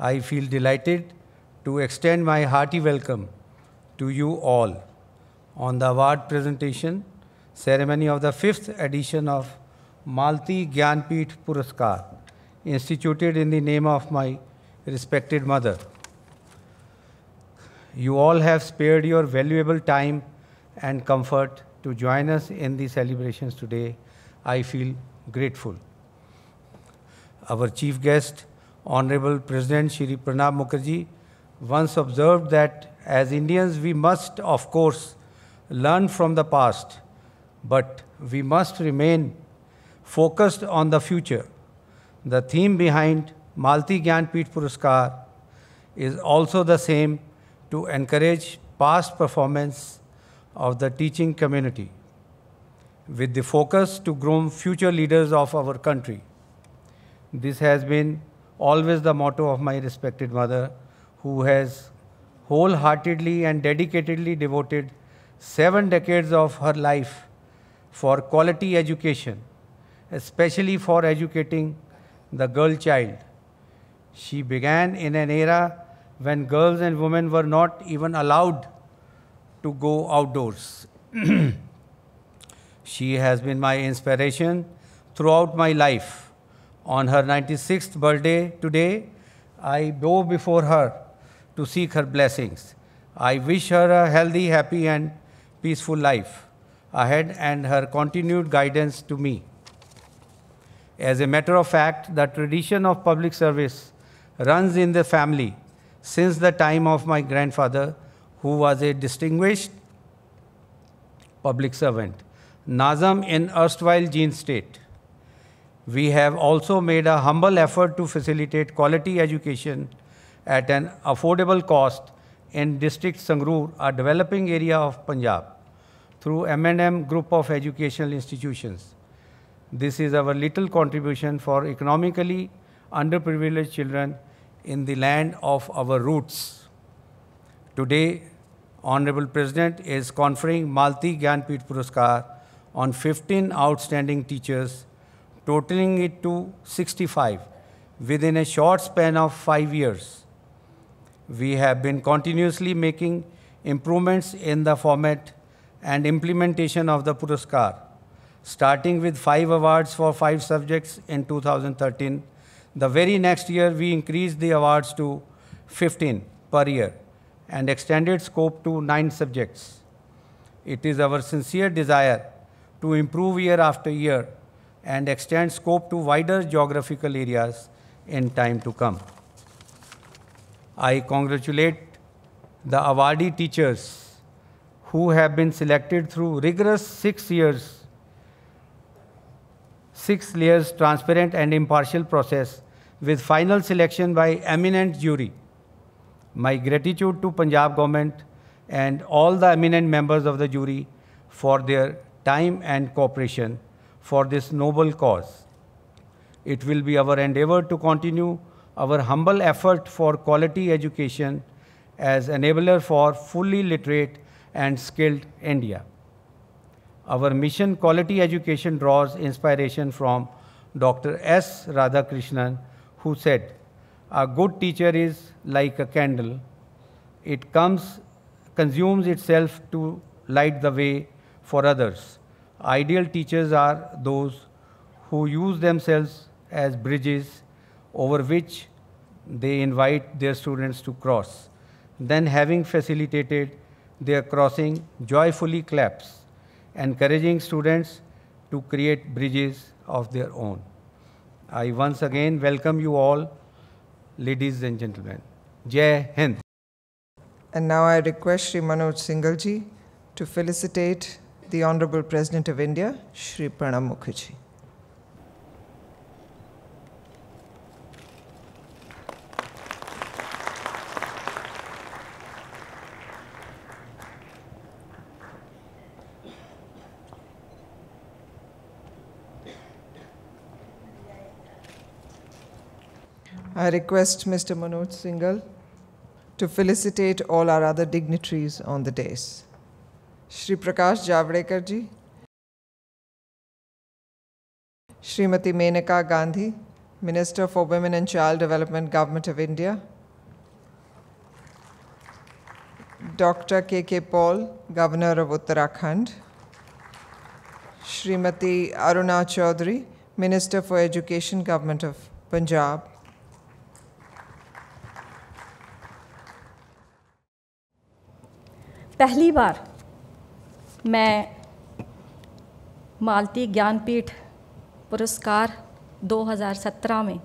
I feel delighted to extend my hearty welcome to you all on the award presentation ceremony of the 5th edition of Malti Gyan Peeth Puraskar, instituted in the name of my respected mother. You all have spared your valuable time and comfort to join us in the celebrations today. I feel grateful. Our chief guest, Honorable President Shri Pranab Mukherjee once observed that as Indians we must of course learn from the past, but we must remain focused on the future. The theme behind Malti Gyan Peeth Puraskar is also the same, to encourage past performance of the teaching community with the focus to groom future leaders of our country. This has been always the motto of my respected mother, who has wholeheartedly and dedicatedly devoted 7 decades of her life for quality education, especially for educating the girl child. She began in an era when girls and women were not even allowed to go outdoors. She has been my inspiration throughout my life. On her 96th birthday today, I bow before her to seek her blessings. I wish her a healthy, happy and peaceful life ahead and her continued guidance to me. As a matter of fact, the tradition of public service runs in the family since the time of my grandfather, who was a distinguished public servant, Nazam in erstwhile Jhing State. We have also made a humble effort to facilitate quality education at an affordable cost in district Sangrur, a developing area of Punjab, through M&M Group of Educational Institutions. This is our little contribution for economically underprivileged children in the land of our roots. Today, Honorable President is conferring Malti Gyan Peeth Puraskar on 15 outstanding teachers, totaling it to 65 within a short span of 5 years. We have been continuously making improvements in the format and implementation of the Puraskar, starting with 5 awards for 5 subjects in 2013. The very next year, we increased the awards to 15 per year and extended scope to 9 subjects. It is our sincere desire to improve year after year and extend scope to wider geographical areas in time to come. I congratulate the awardee teachers who have been selected through rigorous 6 layers transparent and impartial process with final selection by eminent jury. My gratitude to Punjab government and all the eminent members of the jury for their time and cooperation for this noble cause. It will be our endeavor to continue our humble effort for quality education as enabler for fully literate and skilled India. Our mission, quality education, draws inspiration from Dr. S. Radhakrishnan, who said, "A good teacher is like a candle. It consumes itself to light the way for others. Ideal teachers are those who use themselves as bridges over which they invite their students to cross, then having facilitated their crossing, joyfully claps, encouraging students to create bridges of their own. I once again welcome you all, ladies and gentlemen. Jai Hind. And now I request Shri Manoj Singhal ji to felicitate the Honorable President of India, Shri Pranab Mukherjee. I request Mr. Manoj Singhal to felicitate all our other dignitaries on the dais. Shri Prakash Javadekar ji, Shrimati Menaka Gandhi, Minister for Women and Child Development, Government of India. Dr. K.K. Paul, Governor of Uttarakhand. Shrimati Aruna Chaudhary, Minister for Education, Government of Punjab. पहली बार मैं मालती ज्ञान पीठ पुरस्कार 2017 में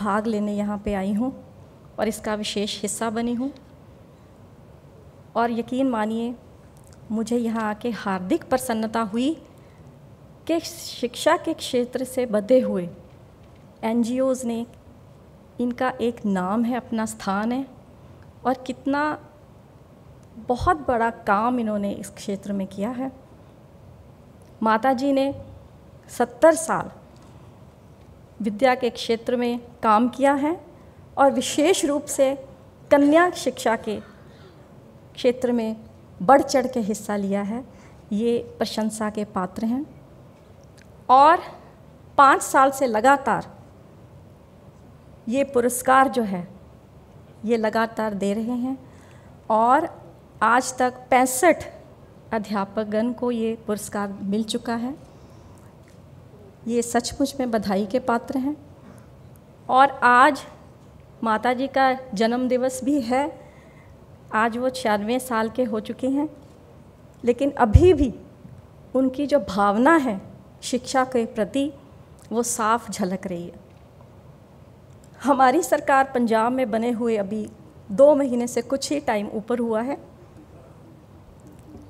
भाग लेने यहाँ पे आई हूँ और इसका विशेष हिस्सा बनी हूँ और यकीन मानिए मुझे यहाँ आके हार्दिक प्रसन्नता हुई कि शिक्षा के क्षेत्र से बंधे हुए NGOs ने इनका एक नाम है, अपना स्थान है और कितना बहुत बड़ा काम इन्होंने इस क्षेत्र में किया है। माताजी ने 70 साल विद्या के क्षेत्र में काम किया है और विशेष रूप से कन्या शिक्षा के क्षेत्र में बढ़ चढ़ के हिस्सा लिया है, ये प्रशंसा के पात्र हैं। और 5 साल से लगातार ये पुरस्कार जो है ये लगातार दे रहे हैं और आज तक 65 अध्यापकगण को ये पुरस्कार मिल चुका है। ये सचमुच में बधाई के पात्र हैं और आज माताजी का जन्मदिवस भी है। आज वो 96 साल के हो चुके हैं लेकिन अभी भी उनकी जो भावना है शिक्षा के प्रति वो साफ झलक रही है। हमारी सरकार पंजाब में बने हुए अभी 2 महीने से कुछ ही टाइम ऊपर हुआ है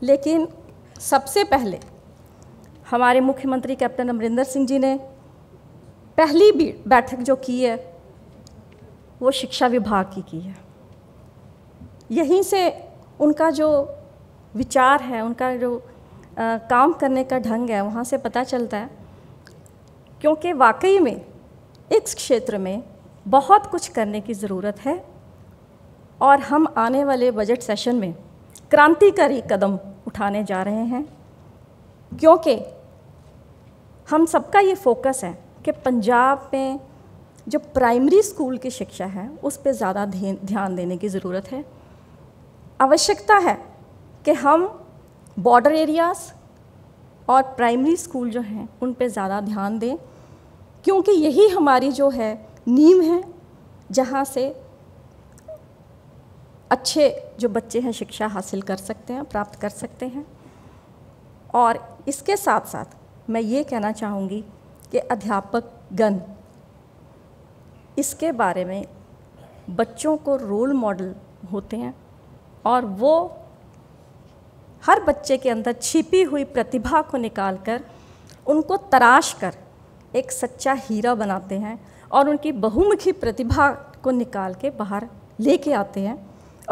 लेकिन सबसे पहले हमारे मुख्यमंत्री कैप्टन अमरिंदर सिंह जी ने पहली बैठक जो की है वो शिक्षा विभाग की है। यहीं से उनका जो विचार है, उनका जो काम करने का ढंग है वहाँ से पता चलता है क्योंकि वाकई में इस क्षेत्र में बहुत कुछ करने की ज़रूरत है और हम आने वाले बजट सेशन में क्रांतिकारी कदम उठाने जा रहे हैं क्योंकि हम सबका ये फोकस है कि पंजाब में जो प्राइमरी स्कूल की शिक्षा है उस पे ज़्यादा ध्यान देने की ज़रूरत है। आवश्यकता है कि हम बॉर्डर एरियाज़ और प्राइमरी स्कूल जो हैं उन पे ज़्यादा ध्यान दें क्योंकि यही हमारी जो है नींव है जहाँ से अच्छे जो बच्चे हैं शिक्षा हासिल कर सकते हैं, प्राप्त कर सकते हैं। और इसके साथ साथ मैं ये कहना चाहूँगी कि अध्यापक गण इसके बारे में बच्चों को रोल मॉडल होते हैं और वो हर बच्चे के अंदर छिपी हुई प्रतिभा को निकालकर उनको तराश कर एक सच्चा हीरा बनाते हैं और उनकी बहुमुखी प्रतिभा को निकाल के बाहर लेके आते हैं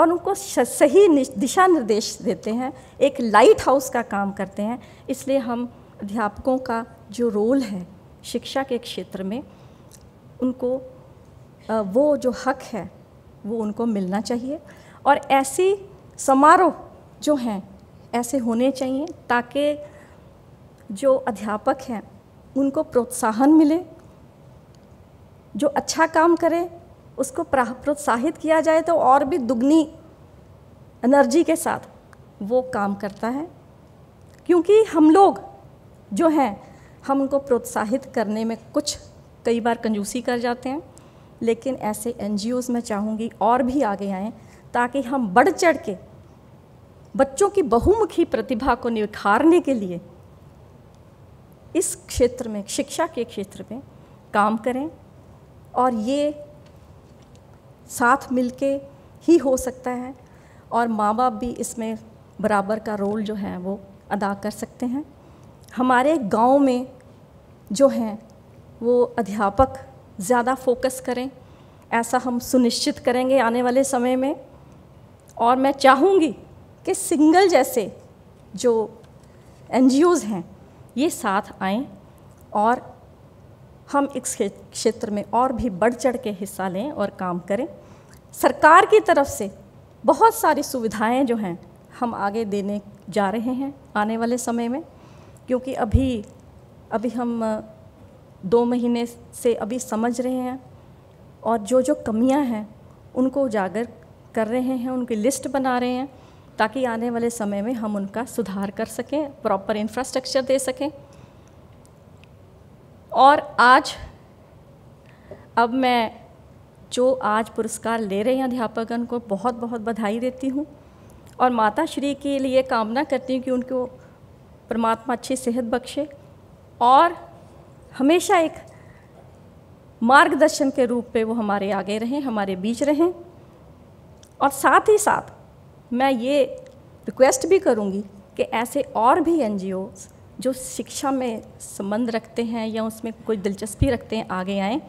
और उनको सही दिशा निर्देश देते हैं, एक लाइट हाउस का काम करते हैं। इसलिए हम अध्यापकों का जो रोल है शिक्षा के क्षेत्र में उनको वो जो हक है वो उनको मिलना चाहिए और ऐसी समारोह जो हैं ऐसे होने चाहिए ताकि जो अध्यापक हैं उनको प्रोत्साहन मिले, जो अच्छा काम करे उसको प्रोत्साहित किया जाए तो और भी दुगनी एनर्जी के साथ वो काम करता है क्योंकि हम लोग जो हैं हम उनको प्रोत्साहित करने में कुछ कई बार कंजूसी कर जाते हैं। लेकिन ऐसे NGOs मैं चाहूँगी और भी आगे आएँ ताकि हम बढ़ चढ़ के बच्चों की बहुमुखी प्रतिभा को निखारने के लिए इस क्षेत्र में, शिक्षा के क्षेत्र में काम करें। और ये साथ मिलके ही हो सकता है और माँ बाप भी इसमें बराबर का रोल जो है वो अदा कर सकते हैं। हमारे गांव में जो हैं वो अध्यापक ज़्यादा फोकस करें, ऐसा हम सुनिश्चित करेंगे आने वाले समय में। और मैं चाहूँगी कि सिंगल जैसे जो NGOs हैं ये साथ आएं और हम इस क्षेत्र में और भी बढ़ चढ़ के हिस्सा लें और काम करें। सरकार की तरफ से बहुत सारी सुविधाएं जो हैं हम आगे देने जा रहे हैं आने वाले समय में, क्योंकि अभी हम 2 महीने से अभी समझ रहे हैं और जो जो कमियां हैं उनको उजागर कर रहे हैं, उनकी लिस्ट बना रहे हैं ताकि आने वाले समय में हम उनका सुधार कर सकें, प्रॉपर इंफ्रास्ट्रक्चर दे सकें। और अब मैं जो आज पुरस्कार ले रहे हैं अध्यापकगण को बहुत बहुत बधाई देती हूँ और माता श्री के लिए कामना करती हूँ कि उनको परमात्मा अच्छी सेहत बख्शे और हमेशा एक मार्गदर्शन के रूप में वो हमारे आगे रहें, हमारे बीच रहें। और साथ ही साथ मैं ये रिक्वेस्ट भी करूँगी कि ऐसे और भी NGOs जो शिक्षा में संबंध रखते हैं या उसमें कोई दिलचस्पी रखते हैं आगे आएं।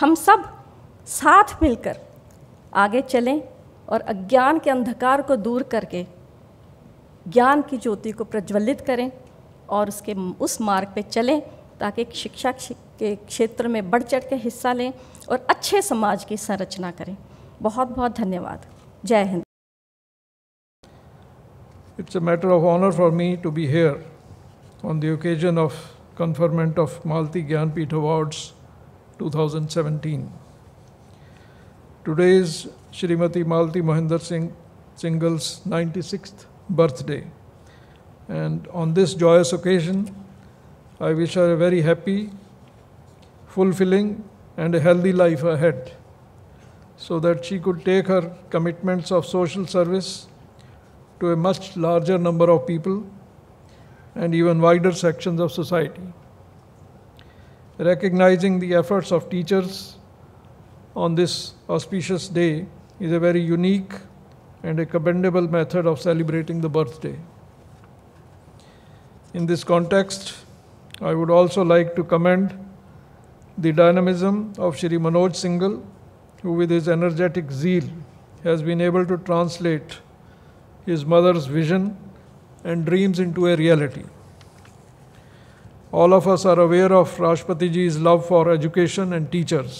हम सब साथ मिलकर आगे चलें और अज्ञान के अंधकार को दूर करके ज्ञान की ज्योति को प्रज्वलित करें और उस मार्ग पे चलें ताकि शिक्षा के क्षेत्र में बढ़ चढ़ के हिस्सा लें और अच्छे समाज की संरचना करें। बहुत बहुत धन्यवाद। जय Hind. It's a matter of honour for me to be here on the occasion of conferment of Malti Gyan Peeth Awards 2017. Today is Shrimati Malti Mohinder Singh Syngle's 96th birthday. And on this joyous occasion, I wish her a very happy, fulfilling and a healthy life ahead so that she could take her commitments of social service to a much larger number of people and even wider sections of society. Recognizing the efforts of teachers on this auspicious day is a very unique and a commendable method of celebrating the birthday. In this context, I would also like to commend the dynamism of Shri Manoj Singhal, who with his energetic zeal has been able to translate his mother's vision and dreams into a reality. All of us are aware of Rashtrapati Ji's love for education and teachers.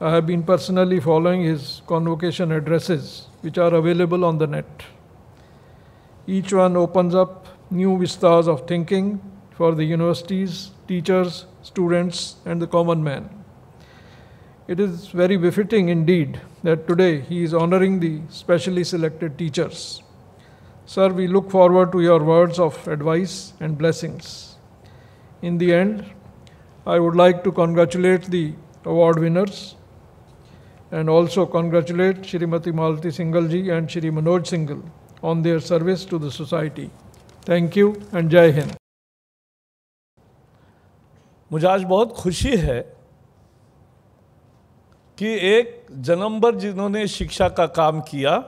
I have been personally following his convocation addresses, which are available on the net. Each one opens up new vistas of thinking for the universities, teachers, students, and the common man. It is very befitting indeed that today he is honoring the specially selected teachers. Sir, we look forward to your words of advice and blessings. In the end, I would like to congratulate the award winners and also congratulate Shrimati Malti Singhal ji and Shri Manoj Singhal on their service to the society. Thank you and Jai Hind. मुझे आज बहुत खुशी है कि एक जन्मभर जिन्होंने शिक्षा का काम किया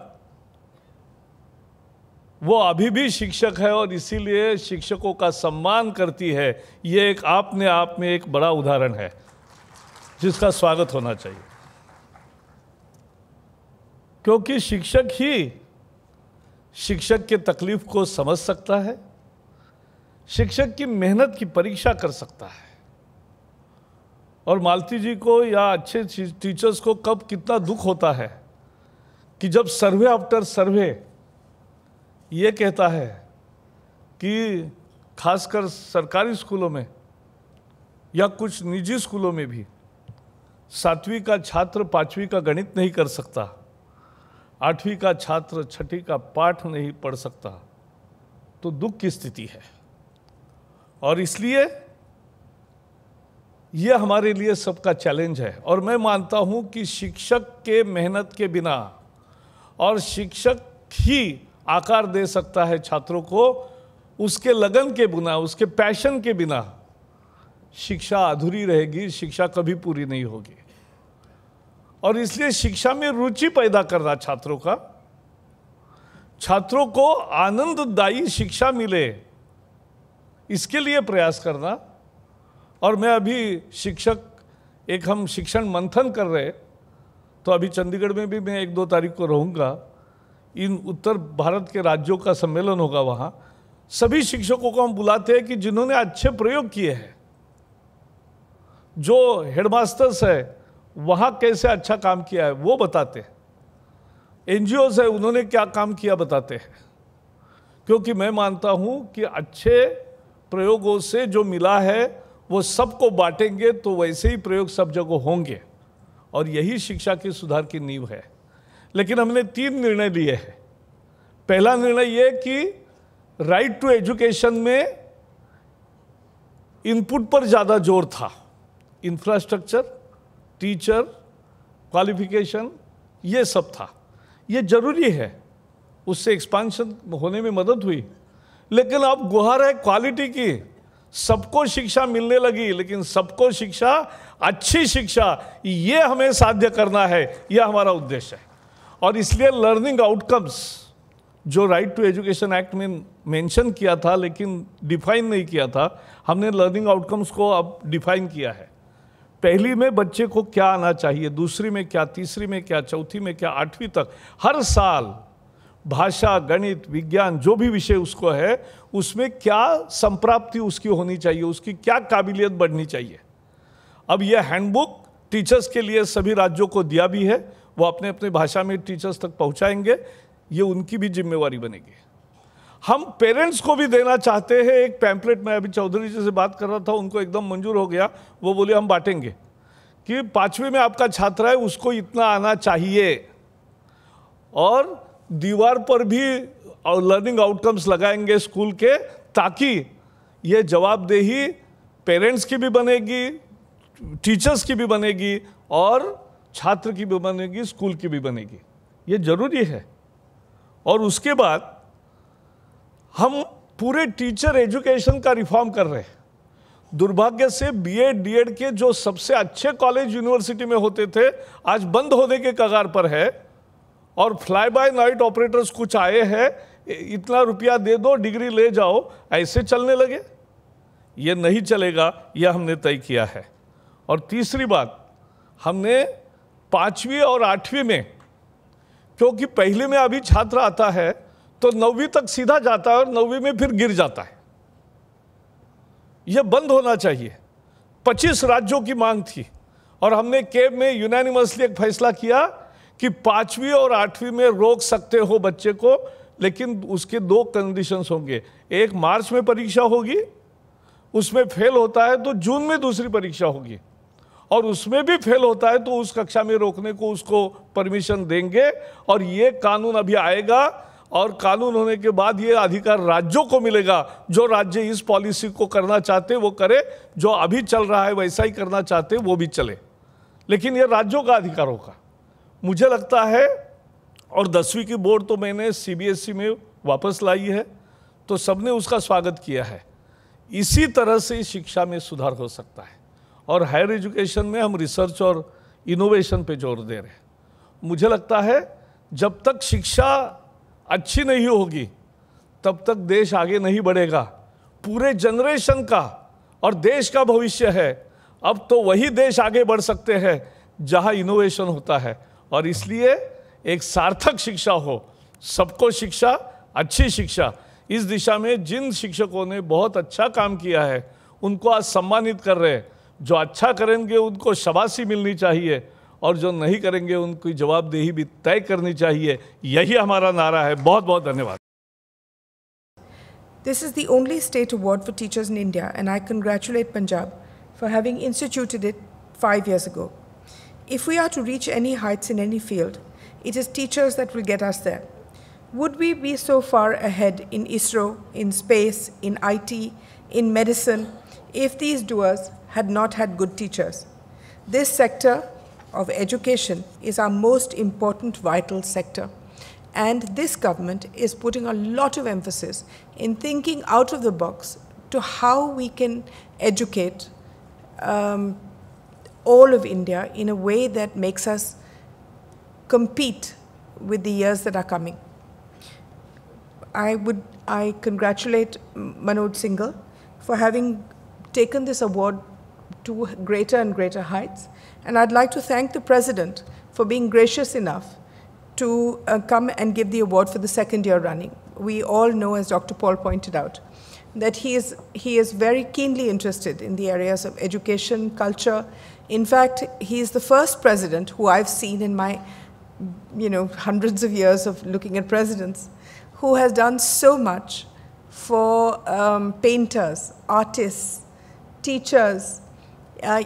वो अभी भी शिक्षक है और इसीलिए शिक्षकों का सम्मान करती है। ये एक आपने आप में एक बड़ा उदाहरण है जिसका स्वागत होना चाहिए, क्योंकि शिक्षक ही शिक्षक के तकलीफ को समझ सकता है, शिक्षक की मेहनत की परीक्षा कर सकता है। और मालती जी को या अच्छे टीचर्स को कब कितना दुख होता है कि जब सर्वे आफ्टर सर्वे ये कहता है कि खासकर सरकारी स्कूलों में या कुछ निजी स्कूलों में भी 7वीं का छात्र 5वीं का गणित नहीं कर सकता, 8वीं का छात्र 6वीं का पाठ नहीं पढ़ सकता, तो दुख की स्थिति है। और इसलिए ये हमारे लिए सबका चैलेंज है। और मैं मानता हूँ कि शिक्षक के मेहनत के बिना और शिक्षक ही आकार दे सकता है छात्रों को। उसके लगन के बिना, उसके पैशन के बिना शिक्षा अधूरी रहेगी, शिक्षा कभी पूरी नहीं होगी। और इसलिए शिक्षा में रुचि पैदा करना, छात्रों का, छात्रों को आनंददायी शिक्षा मिले, इसके लिए प्रयास करना। और मैं अभी शिक्षक, एक हम शिक्षण मंथन कर रहे, तो अभी चंडीगढ़ में भी मैं 1-2 तारीख को रहूँगा। इन उत्तर भारत के राज्यों का सम्मेलन होगा, वहाँ सभी शिक्षकों को हम बुलाते हैं कि जिन्होंने अच्छे प्रयोग किए हैं, जो हेडमास्टर्स है वहाँ कैसे अच्छा काम किया है वो बताते हैं, एनजीओज़ है उन्होंने क्या काम किया बताते हैं। क्योंकि मैं मानता हूँ कि अच्छे प्रयोगों से जो मिला है वो सबको बांटेंगे तो वैसे ही प्रयोग सब जगह होंगे, और यही शिक्षा के सुधार की नींव है। लेकिन हमने 3 निर्णय लिए हैं। पहला निर्णय ये कि राइट टू एजुकेशन में इनपुट पर ज़्यादा जोर था, इंफ्रास्ट्रक्चर, टीचर क्वालिफिकेशन, ये सब था, ये ज़रूरी है, उससे एक्सपांशन होने में मदद हुई। लेकिन अब गुहार है क्वालिटी की, सबको शिक्षा मिलने लगी, लेकिन सबको शिक्षा, अच्छी शिक्षा, ये हमें साध्य करना है, यह हमारा उद्देश्य है। और इसलिए लर्निंग आउटकम्स जो राइट टू एजुकेशन एक्ट में मेंशन किया था लेकिन डिफाइन नहीं किया था, हमने लर्निंग आउटकम्स को अब डिफाइन किया है। पहली में बच्चे को क्या आना चाहिए, दूसरी में क्या, तीसरी में क्या, चौथी में क्या, 8वीं तक हर साल भाषा, गणित, विज्ञान, जो भी विषय उसको है उसमें क्या संप्राप्ति उसकी होनी चाहिए, उसकी क्या काबिलियत बढ़नी चाहिए। अब यह हैंडबुक टीचर्स के लिए सभी राज्यों को दिया भी है, वो अपने अपने भाषा में टीचर्स तक पहुंचाएंगे, ये उनकी भी जिम्मेवारी बनेगी। हम पेरेंट्स को भी देना चाहते हैं एक पैम्पलेट। मैं अभी चौधरी जी से बात कर रहा था, उनको एकदम मंजूर हो गया, वो बोले हम बांटेंगे कि 5वीं में आपका छात्र है उसको इतना आना चाहिए, और दीवार पर भी लर्निंग आउटकम्स लगाएंगे स्कूल के, ताकि ये जवाबदेही पेरेंट्स की भी बनेगी, टीचर्स की भी बनेगी, और छात्र की भी बनेगी, स्कूल की भी बनेगी, ये ज़रूरी है। और उसके बाद हम पूरे टीचर एजुकेशन का रिफॉर्म कर रहे हैं। दुर्भाग्य से बीएड, डीएड के जो सबसे अच्छे कॉलेज यूनिवर्सिटी में होते थे, आज बंद होने के कगार पर है, और फ्लाई बाय नाइट ऑपरेटर्स कुछ आए हैं, इतना रुपया दे दो डिग्री ले जाओ, ऐसे चलने लगे। ये नहीं चलेगा, यह हमने तय किया है। और तीसरी बात, हमने 5वीं और 8वीं में, क्योंकि पहले में अभी छात्र आता है तो 9वीं तक सीधा जाता है और 9वीं में फिर गिर जाता है, यह बंद होना चाहिए। 25 राज्यों की मांग थी, और हमने केब में यूनानिमसली एक फैसला किया कि 5वीं और 8वीं में रोक सकते हो बच्चे को, लेकिन उसके 2 कंडीशंस होंगे। एक, मार्च में परीक्षा होगी, उसमें फेल होता है तो जून में दूसरी परीक्षा होगी, और उसमें भी फेल होता है तो उस कक्षा में रोकने को उसको परमिशन देंगे। और ये कानून अभी आएगा, और कानून होने के बाद ये अधिकार राज्यों को मिलेगा, जो राज्य इस पॉलिसी को करना चाहते वो करे, जो अभी चल रहा है वैसा ही करना चाहते वो भी चले, लेकिन ये राज्यों का अधिकार होगा, मुझे लगता है। और 10वीं की बोर्ड तो मैंने सीबीएसई में वापस लाई है, तो सबने उसका स्वागत किया है। इसी तरह से शिक्षा में सुधार हो सकता है। और हायर एजुकेशन में हम रिसर्च और इनोवेशन पे जोर दे रहे हैं। मुझे लगता है जब तक शिक्षा अच्छी नहीं होगी तब तक देश आगे नहीं बढ़ेगा, पूरे जनरेशन का और देश का भविष्य है। अब तो वही देश आगे बढ़ सकते हैं जहाँ इनोवेशन होता है, और इसलिए एक सार्थक शिक्षा हो, सबको शिक्षा, अच्छी शिक्षा। इस दिशा में जिन शिक्षकों ने बहुत अच्छा काम किया है उनको आज सम्मानित कर रहे हैं, जो अच्छा करेंगे उनको शाबाशी मिलनी चाहिए, और जो नहीं करेंगे उनकी जवाबदेही भी तय करनी चाहिए, यही हमारा नारा है। बहुत बहुत धन्यवाद। This is the only state award for teachers in India, and I congratulate Punjab for having instituted it 5 years ago. If we are to reach any heights in any field, it is teachers that will get us there. Would we be so far ahead in ISRO, in space, in IT, in medicine, if these doers had not had good teachers? This sector of education is our most important vital sector. And this government is putting a lot of emphasis in thinking out of the box to how we can educate all of India in a way that makes us compete with the years that are coming. I congratulate Manoj Singhal for having taken this award to greater and greater heights. And I'd like to thank the President for being gracious enough to come and give the award for the second year running. We all know, as Dr. Paul pointed out, that he is very keenly interested in the areas of education, culture. In fact, he is the first president who I've seen in my, hundreds of years of looking at presidents, who has done so much for painters, artists, teachers,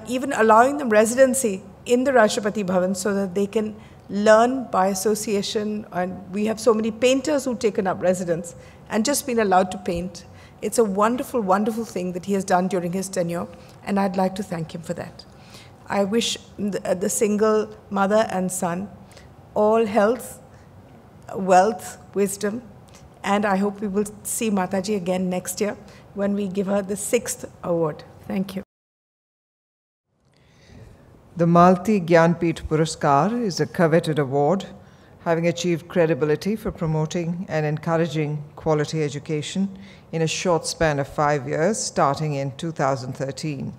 even allowing them residency in the Rashtrapati Bhavan so that they can learn by association. And we have so many painters who've taken up residence and just been allowed to paint. It's a wonderful, wonderful thing that he has done during his tenure, and I'd like to thank him for that. I wish the single mother and son all health, wealth, wisdom, and I hope we will see Mataji again next year when we give her the 6th award. Thank you. The Malti Gyan Peeth Puraskar is a coveted award, having achieved credibility for promoting and encouraging quality education in a short span of 5 years, starting in 2013.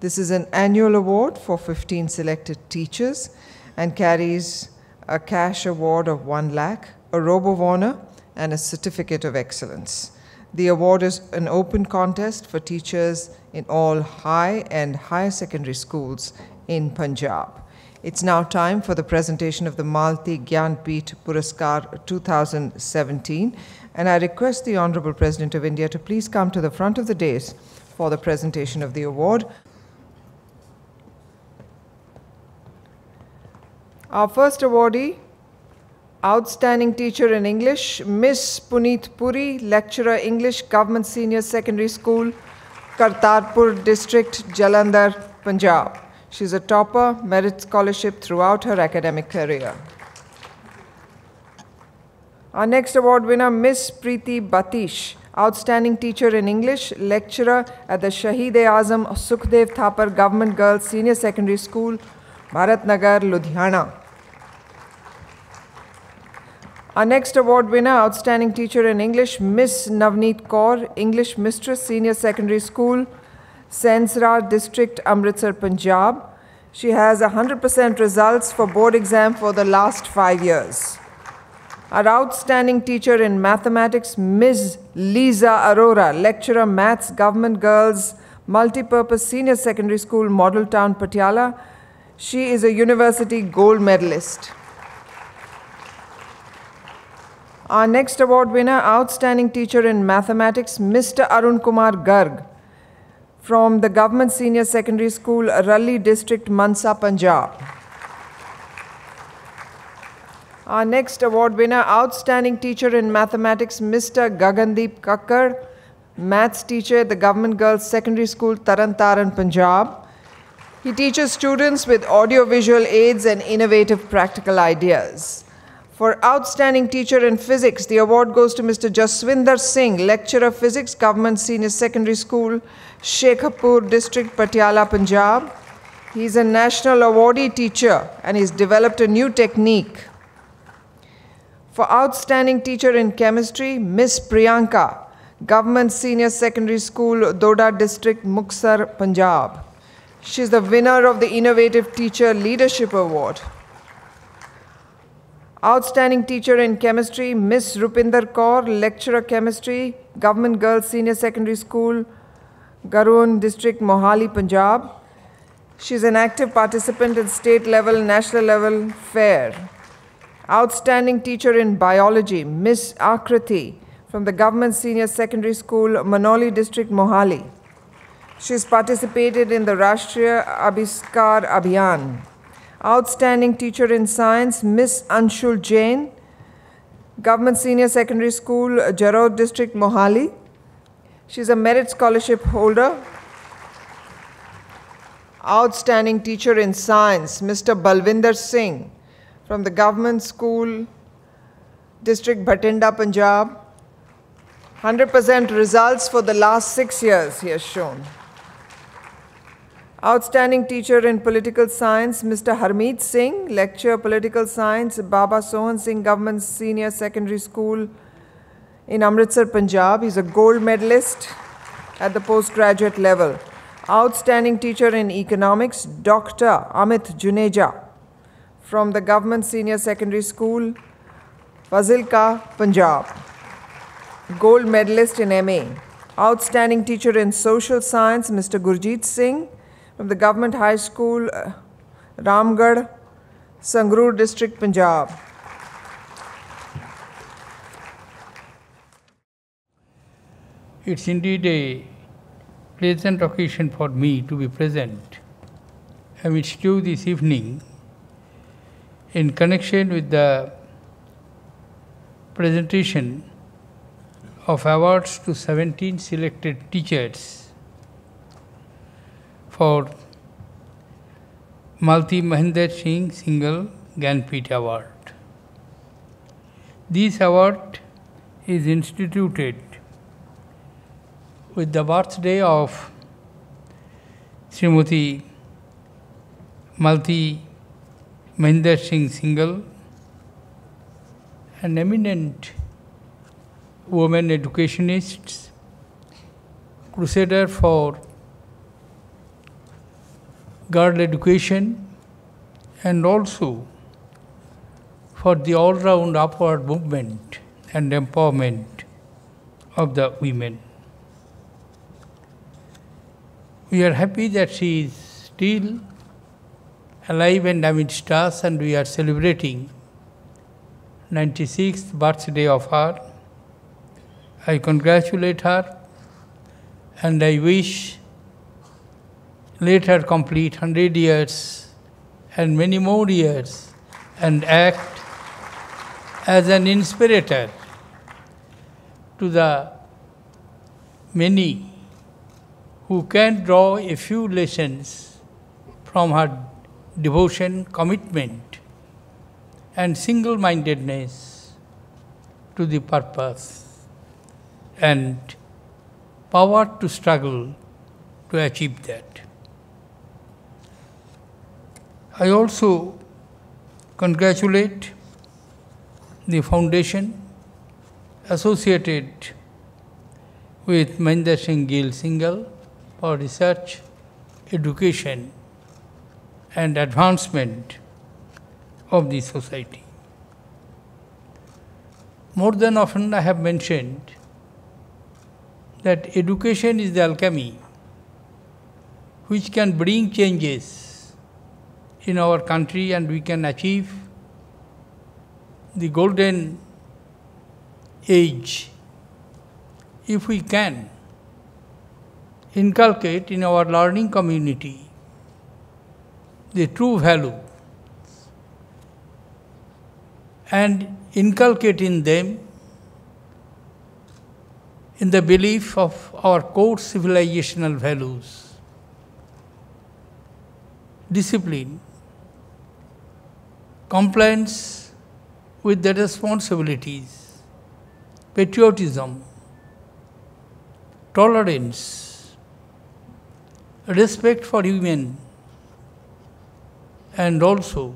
This is an annual award for 15 selected teachers and carries a cash award of 1 lakh, a robe of honor, and a certificate of excellence. The award is an open contest for teachers in all high and higher secondary schools in Punjab. It's now time for the presentation of the Malti Gyan Peeth Puraskar 2017, and I request the Honorable President of India to please come to the front of the dais for the presentation of the award. Our first awardee, Outstanding Teacher in English, Miss Puneet Puri, Lecturer English, Government Senior Secondary School, Kartarpur District, Jalandhar, Punjab. She's a topper, merit scholarship throughout her academic career. Our next award winner, Miss Preeti Batish, Outstanding Teacher in English, Lecturer at the Shaheed-e-Azam Sukhdev Thapar Government Girls Senior Secondary School, Bharatnagar, Ludhiana. Our next award winner, Outstanding Teacher in English, Miss Navneet Kaur, English Mistress Senior Secondary School, Sensrar District, Amritsar, Punjab. She has 100% results for board exam for the last 5 years. Our outstanding teacher in mathematics, Ms. Lisa Arora, Lecturer Maths, Government Girls, Multipurpose Senior Secondary School, Model Town, Patiala. She is a university gold medalist. Our next award winner, outstanding teacher in mathematics, Mr. Arun Kumar Garg, from the Government Senior Secondary School, Ralli District, Mansa, Punjab. Our next award winner, Outstanding Teacher in Mathematics, Mr. Gagandeep Kakkar, Maths Teacher at the Government Girls Secondary School, Taran Taran, Punjab. He teaches students with audiovisual aids and innovative practical ideas. For Outstanding Teacher in Physics, the award goes to Mr. Jaswinder Singh, Lecturer of Physics, Government Senior Secondary School, Shekhapur District, Patiala, Punjab. He's a national awardee teacher and he's developed a new technique. For Outstanding Teacher in Chemistry, Miss Priyanka, Government Senior Secondary School, Doda District, Muktsar, Punjab. She's the winner of the Innovative Teacher Leadership Award. Outstanding Teacher in Chemistry, Miss Rupinder Kaur, Lecturer Chemistry, Government Girls Senior Secondary School, Garoon District, Mohali, Punjab. She's an active participant in state level, national level fair. Outstanding Teacher in Biology, Miss Akriti, from the Government Senior Secondary School, Manoli District, Mohali. She's participated in the Rashtriya Abhiskar Abhiyan. Outstanding Teacher in Science, Miss Anshul Jain, Government Senior Secondary School, Jarod District, Mohali. She's a merit scholarship holder. Outstanding Teacher in Science, Mr. Balwinder Singh, from the Government School, District Bhatinda, Punjab. 100% results for the last 6 years he has shown. Outstanding teacher in political science, Mr. Harmeet Singh, lecturer political science, Baba Sohan Singh Government Senior Secondary School in Amritsar, Punjab. He's a gold medalist at the postgraduate level. Outstanding teacher in economics, Dr. Amit Juneja, from the Government Senior Secondary School, Fazilka, Punjab. Gold medalist in MA. Outstanding teacher in social science, Mr. Gurjeet Singh, from the Government High School, Ramgarh, Sangrur District, Punjab. It's indeed a pleasant occasion for me to be present amidst you this evening in connection with the presentation of awards to 17 selected teachers for Malti Mohinder Singh Syngle Gyan Peeth Award. This award is instituted with the birthday of Srimati Malti Mohinder Singh Syngle, an eminent woman educationist, crusader for girl education and also for the all-round upward movement and empowerment of the women. We are happy that she is still alive and amidst us, and we are celebrating 96th birthday of her. I congratulate her and I wish let her complete 100 years and many more years and act as an inspirator to the many who can draw a few lessons from her devotion, commitment and single-mindedness to the purpose and power to struggle to achieve that. I also congratulate the foundation associated with Mohinder Singh Syngle for research, education and advancement of the society. More than often I have mentioned that education is the alchemy which can bring changes in our country, and we can achieve the golden age if we can inculcate in our learning community the true value and inculcate in them in the belief of our core civilizational values, discipline, compliance with the responsibilities, patriotism, tolerance, respect for human, and also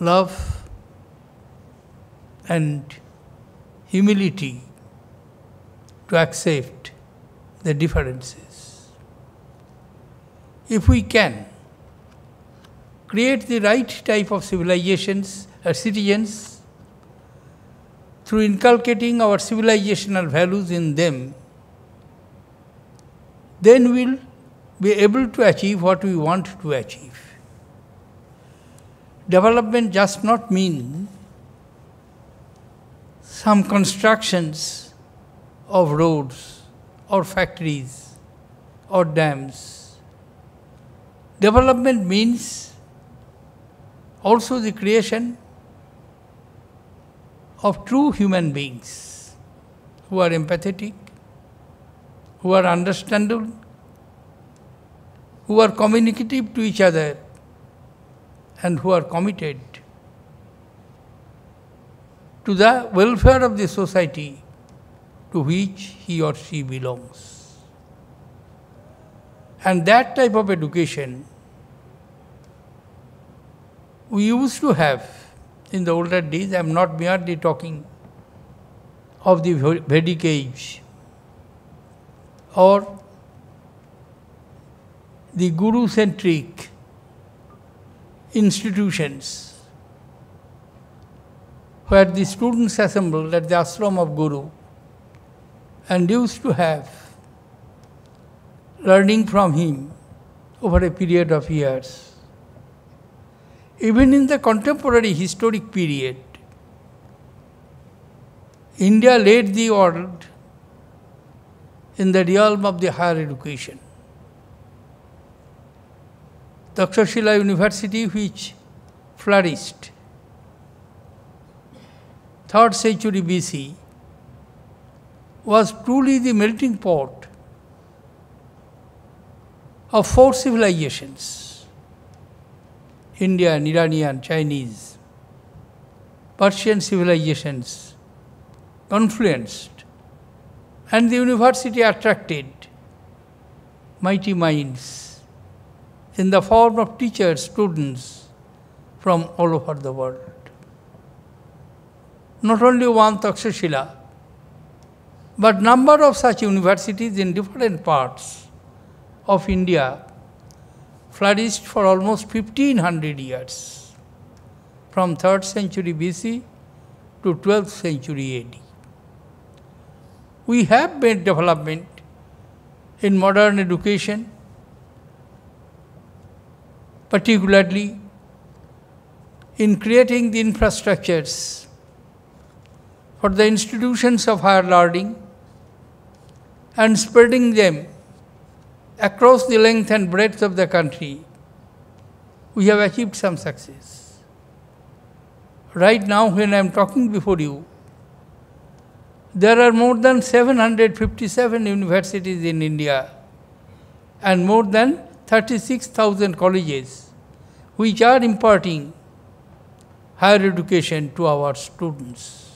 love and humility to accept the differences. If we can create the right type of civilizations or citizens through inculcating our civilizational values in them, then we'll be able to achieve what we want to achieve. Development does not mean some constructions of roads or factories or dams. Development means also the creation of true human beings who are empathetic, who are understandable, who are communicative to each other, and who are committed to the welfare of the society to which he or she belongs. And that type of education we used to have in the older days. I am not merely talking of the Vedic age or the guru-centric institutions where the students assembled at the ashram of Guru and used to have learning from him over a period of years. Even in the contemporary historic period, India led the world in the realm of the higher education. Takshashila University, which flourished 3rd century BC, was truly the melting pot of 4 civilizations: Indian, Iranian, Chinese, Persian civilizations confluenced, and the university attracted mighty minds in the form of teachers, students from all over the world. Not only one Takshashila, but number of such universities in different parts of India flourished for almost 1500 years, from 3rd century BC to 12th century AD. We have made development in modern education, particularly in creating the infrastructures for the institutions of higher learning and spreading them across the length and breadth of the country. We have achieved some success. Right now, when I am talking before you, there are more than 757 universities in India and more than 36,000 colleges which are imparting higher education to our students.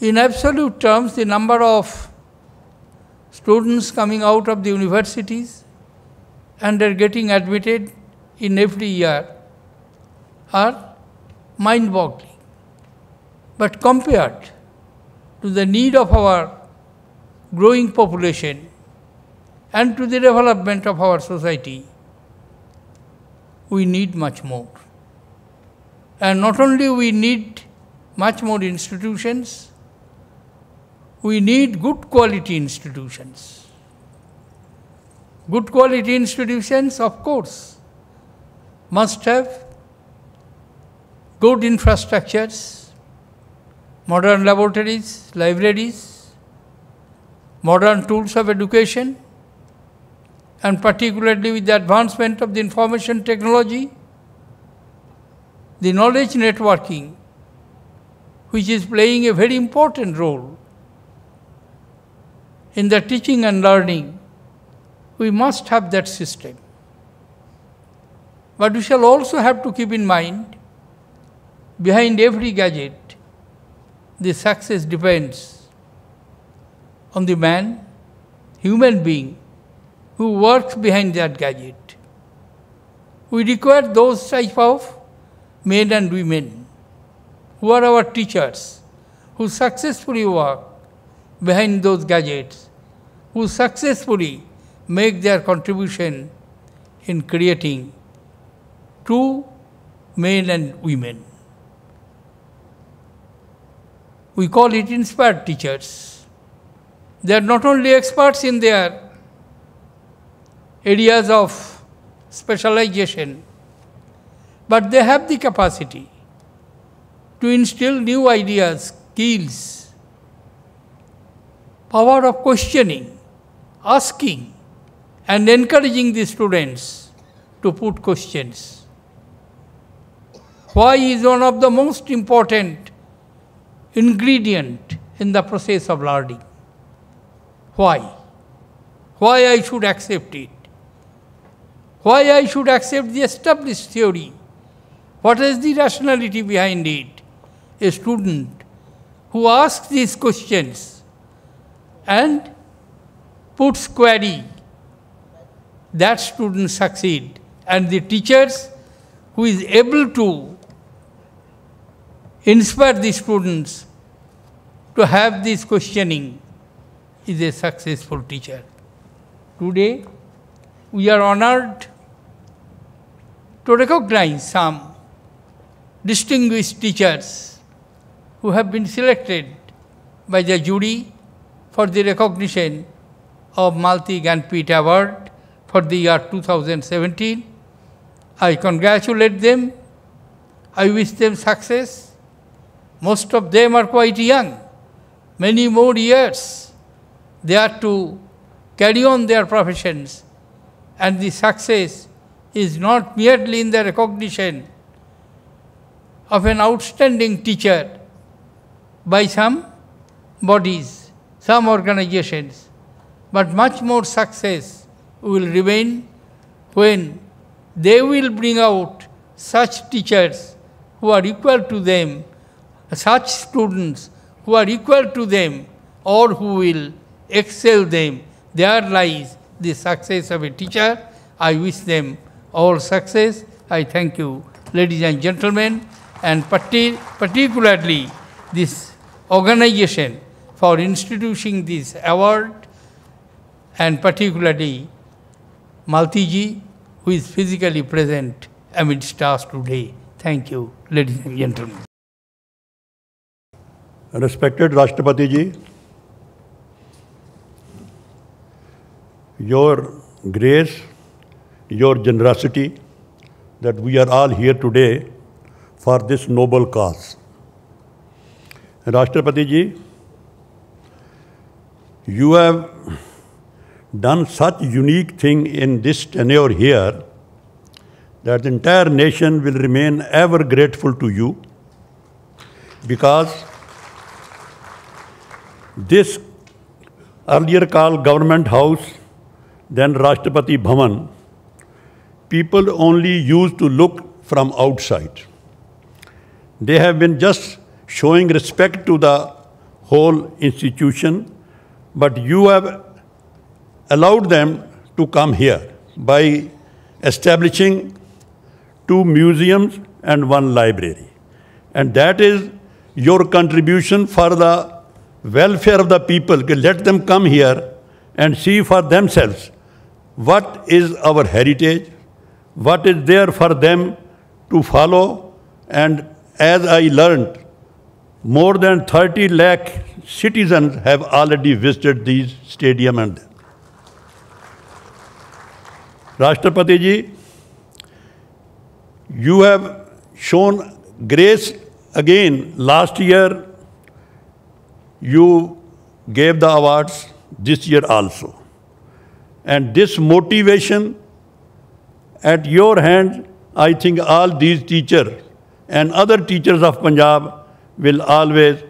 In absolute terms, the number of students coming out of the universities and are getting admitted in every year are mind-boggling. But compared to the need of our growing population and to the development of our society, we need much more. And not only we need much more institutions, we need good quality institutions. Good quality institutions, of course, must have good infrastructures, modern laboratories, libraries, modern tools of education, and particularly with the advancement of the information technology, the knowledge networking, which is playing a very important role in the teaching and learning. We must have that system. But we shall also have to keep in mind, behind every gadget, the success depends on the man, human being, who works behind that gadget. We require those type of men and women who are our teachers, who successfully work behind those gadgets, who successfully make their contribution in creating true men and women. We call it inspired teachers. They are not only experts in their areas of specialization, but they have the capacity to instill new ideas, skills, power of questioning, asking, and encouraging the students to put questions. Why is one of the most important ingredient in the process of learning? Why? Why I should accept it? Why I should accept the established theory? What is the rationality behind it? a student who asks these questions and puts query, that student succeeds. And the teachers who is able to inspire the students to have this questioning is a successful teacher. Today, we are honored to recognize some distinguished teachers who have been selected by the jury for the recognition of Malti Gyan Peeth Award for the year 2017. I congratulate them. I wish them success. Most of them are quite young. Many more years they are to carry on their professions, and the success is not merely in the recognition of an outstanding teacher by some bodies, some organizations, but much more success will remain when they will bring out such teachers who are equal to them, such students who are equal to them, or who will excel them. There lies the success of a teacher. I wish them all success. I thank you, ladies and gentlemen, and particularly this organization for instituting this award, and particularly Malti ji, who is physically present amidst us today. Thank you, ladies and gentlemen. Respected Rashtrapati ji, your grace, your generosity that we are all here today for this noble cause. Rashtrapati ji, you have done such unique thing in this tenure here that the entire nation will remain ever grateful to you, because this earlier called Government House, then Rashtrapati Bhavan, people only used to look from outside. They have been just showing respect to the whole institution, but you have allowed them to come here by establishing 2 museums and 1 library. And that is your contribution for the welfare of the people. Let them come here and see for themselves what is our heritage, what is there for them to follow. And as I learned, more than 30 lakh citizens have already visited these stadium. And Rashtrapati ji, you have shown grace again. Last year you gave the awards, this year also. And this motivation at your hand, I think all these teachers and other teachers of Punjab will always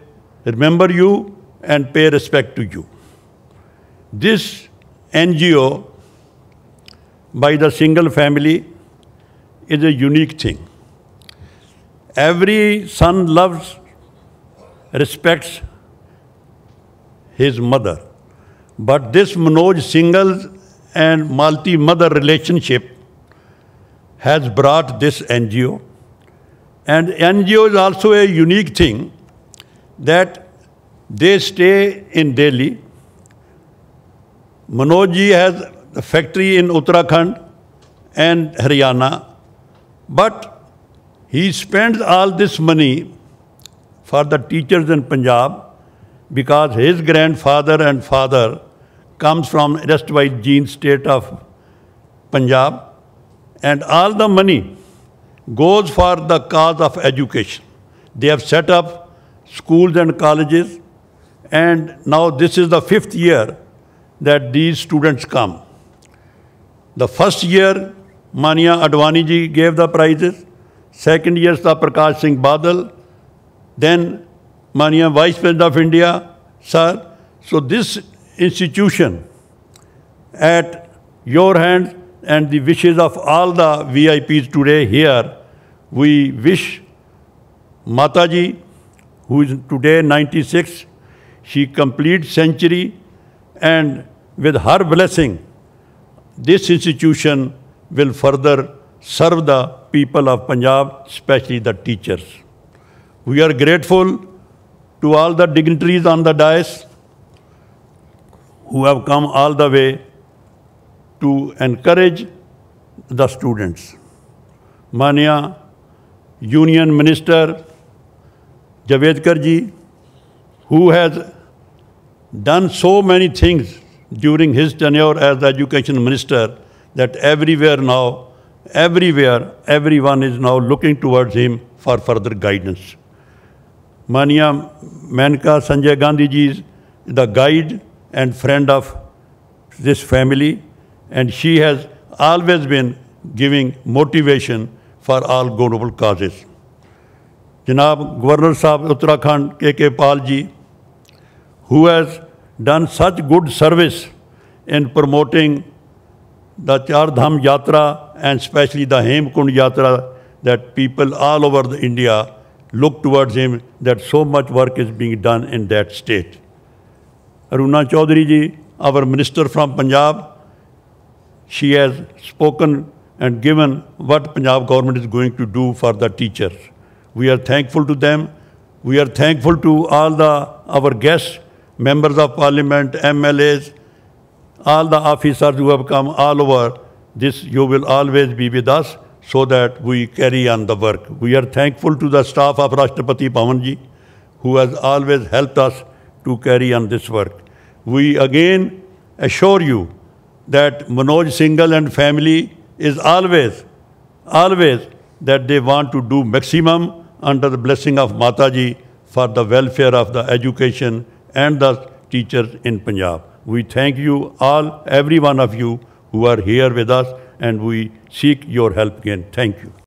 remember you and pay respect to you. This NGO by the Singhal family is a unique thing. Every son loves, respects his mother. But this Manoj Singhal and Malti mother relationship has brought this NGO. And NGO is also a unique thing that they stay in Delhi. Manoj ji has the factory in Uttarakhand and Haryana, but he spends all this money for the teachers in Punjab, because his grandfather and father comes from erstwhile Jhing State of Punjab, and all the money goes for the cause of education. They have set up schools and colleges, and now this is the 5th year that these students come. The first year, Mania Advani ji gave the prizes. Second year, Prakash Singh Badal. Then Mania Vice President of India, sir. So this institution at your hands, and the wishes of all the VIPs today here, we wish Mataji who is today 96. She completes century, and with her blessing, this institution will further serve the people of Punjab, especially the teachers. We are grateful to all the dignitaries on the dais who have come all the way to encourage the students. Mania, Union Minister Javadekar ji, who has done so many things during his tenure as the Education Minister that everywhere, everyone is now looking towards him for further guidance. Mania Menaka Sanjay Gandhi ji is the guide and friend of this family, and she has always been giving motivation for all good noble causes. Janab Governor Sahib Uttarakhand K.K. Paul ji, who has done such good service in promoting the Char Dham Yatra and especially the Hemkund Yatra, that people all over the India look towards him, that so much work is being done in that state. Aruna Chaudhary ji, our minister from Punjab, she has spoken and given what Punjab government is going to do for the teachers. We are thankful to them. We are thankful to all our guests, members of parliament, MLAs, all the officers who have come all over. This, you will always be with us so that we carry on the work. We are thankful to the staff of Rashtrapati Bhavan ji, who has always helped us to carry on this work. We again assure you that Manoj Singhal and family is always that they want to do maximum under the blessing of Mataji for the welfare of the education and the teachers in Punjab. We thank you all, every one of you who are here with us, and we seek your help again. Thank you.